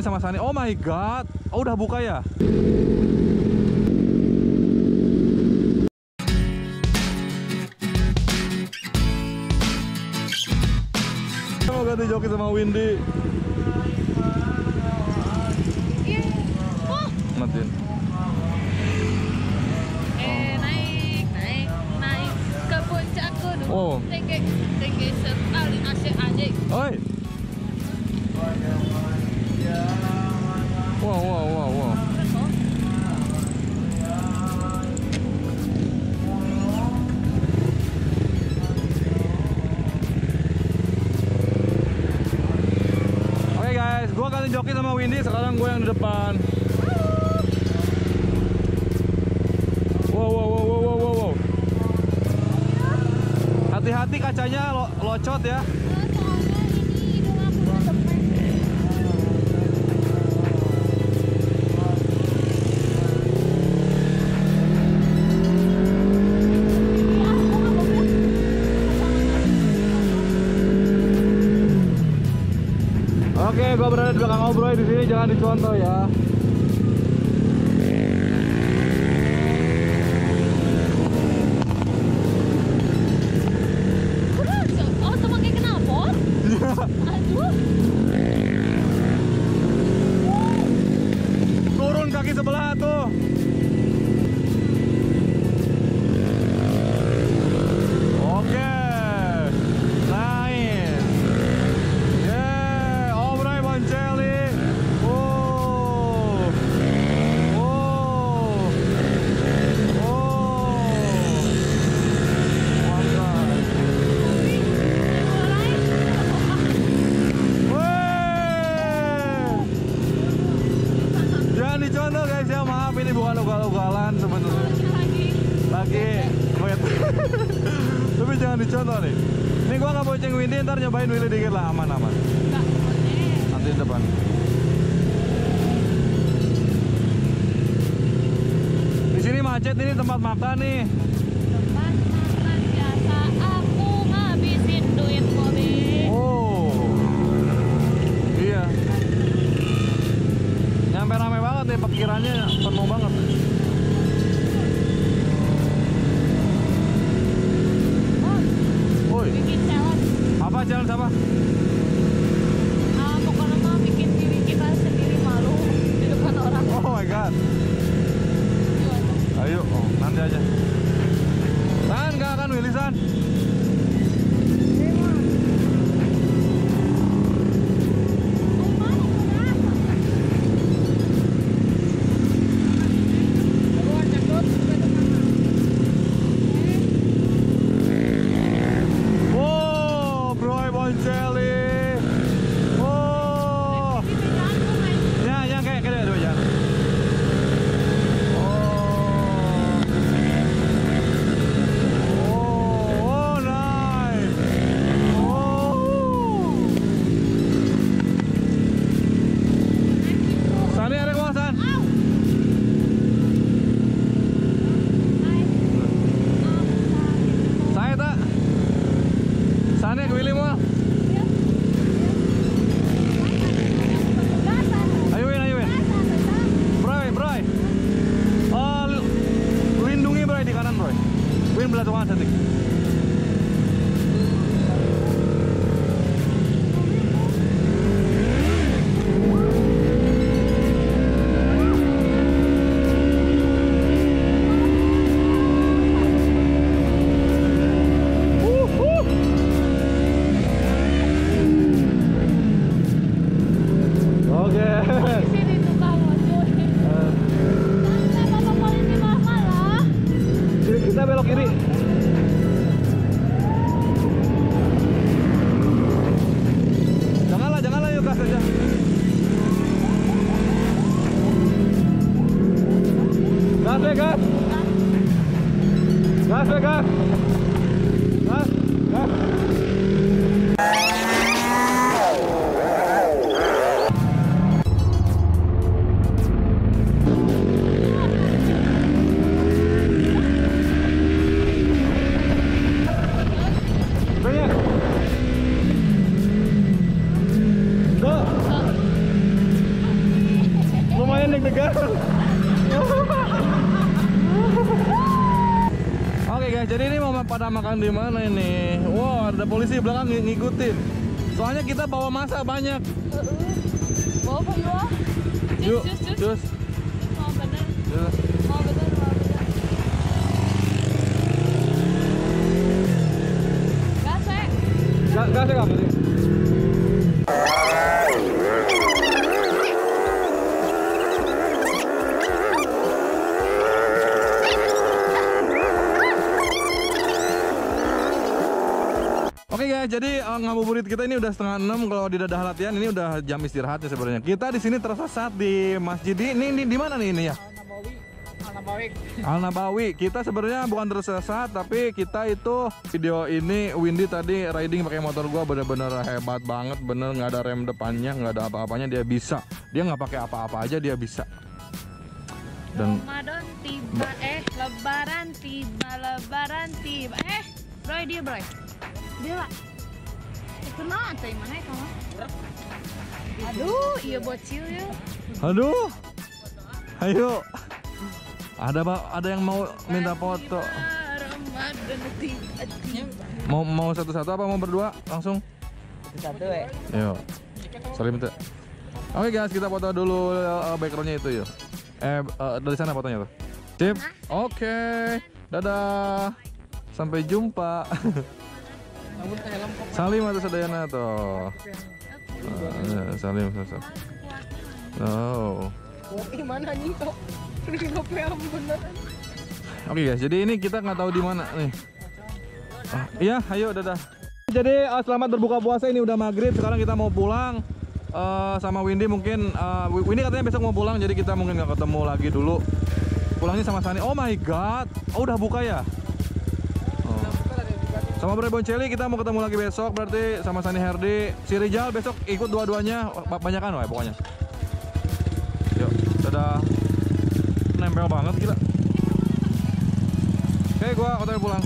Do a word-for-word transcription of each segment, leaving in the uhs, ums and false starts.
ini sama Sani. Oh my god. Oh, udah buka ya? Mau ganti joki sama Windy. Matiin. Eh, naik, naik, naik ke puncakku dulu. Oh. Tinggi, tinggi sekali asyik anjing. Oi. Wow, wow, wow, wow. Oke guys, gue ganti joki sama Windy. Sekarang gue yang di depan. Hati-hati kacanya lo locot ya. Oke, gue berada di belakang Obroy, di sini jangan dicontoh ya. Contoh nih, ini gua nggak bonceng Windy, ntar nyobain Windy dikit lah, aman-aman. Nanti di depan. Di sini macet, ini tempat makan nih. Tempat makan biasa, aku ngabisin duit mobil. Oh, iya. Nyampe rame banget nih, parkirannya penuh banget. Apa jalan apa? Uh, pokoknya mah bikin diri kita sendiri malu di depan orang. Oh my god. Ayo, oh, nanti aja. Tahan gak akan Willisan? mau pada makan di mana ini? Wow, ada polisi belakang ng ngikutin. Soalnya kita bawa masa banyak. Bawa pembawa? Jus, jus, jus. Jus. Mau bener. Jus. Mau bener, mau bener. Gasek. Gasek apa sih? Oke guys, jadi uh, ngabuburit kita ini udah setengah enam. Kalau di Dadah Latihan ini udah jam istirahatnya sebenarnya. Kita di sini tersesat di masjid ini, di mana nih ini ya? Al Nabawi. Al Nabawi. Kita sebenarnya bukan tersesat, tapi kita itu video ini Windy tadi riding pakai motor gua bener-bener hebat banget, bener nggak ada rem depannya, nggak ada apa-apanya dia bisa. Dia nggak pakai apa-apa aja dia bisa. Dan Ramadan tiba, eh Lebaran tiba, Lebaran tiba, eh Bray dia Bray. Dia lah, kenal atau gimana ya kamu? Aduh, iya bocil ya. Aduh, ayo. Ada ada yang mau minta foto? Mau mau satu-satu apa mau berdua langsung? Satu-satu ya. Yo, sorry minta. Oke guys, kita foto dulu backgroundnya itu yuk. Eh dari sana fotonya tuh. Sip. Oke, dadah. Sampai jumpa. Salim atau Sadayana toh. Ah, salim sosok. Oh. Kopi mana nih kok? Ini kopi apa beneran? Oke guys, jadi ini kita nggak tahu di mana nih. Ah, iya, ayo dadah. Jadi uh, selamat berbuka puasa, ini udah maghrib. Sekarang kita mau pulang uh, sama Windy mungkin. Uh, Windy katanya besok mau pulang, jadi kita mungkin nggak ketemu lagi dulu. Pulangnya sama Sani. Oh my god, oh udah buka ya? Sama Bro Boncelli kita mau ketemu lagi besok berarti sama Sani Herdi. Si Rizal besok ikut dua-duanya, banyakan lah pokoknya. Yuk, dadah. Nempel banget gila. Oke, gua otw pulang.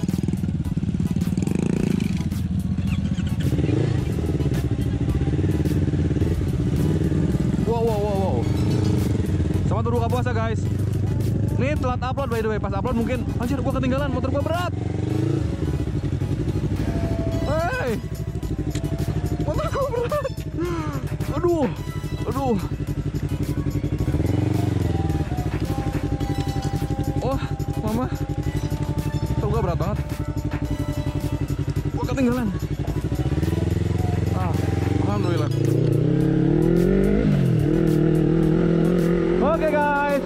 Wow, wow, wow, wow. Selamat berbuka puasa, guys. Ini telat upload by the way. Pas upload mungkin anjir gua ketinggalan, motor gua berat. Motorku berat. Aduh, aduh. Oh, mama. Motor gua berat banget. Gua ketinggalan. Ah, alhamdulillah. Oke, guys.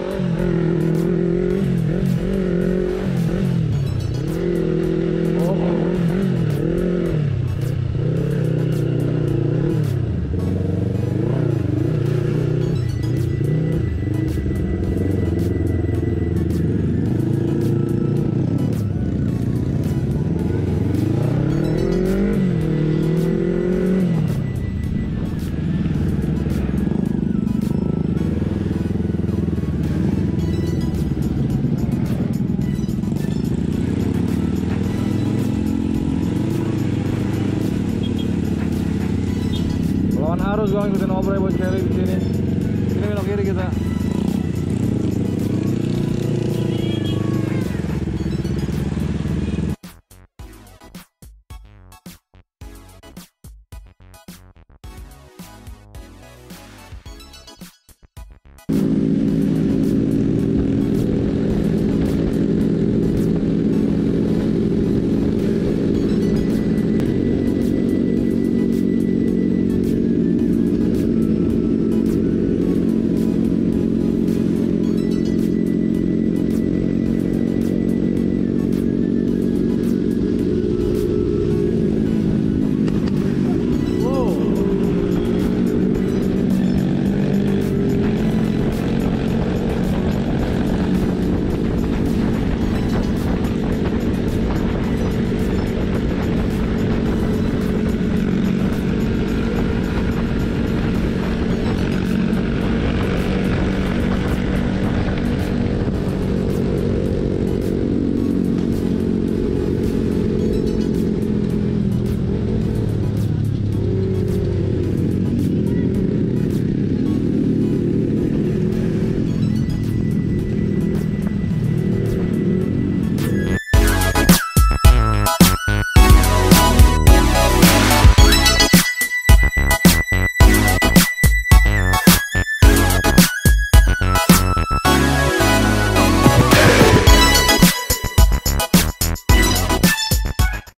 Harus gua ngikutin obrol buat cari di sini. Ini belok kiri kita.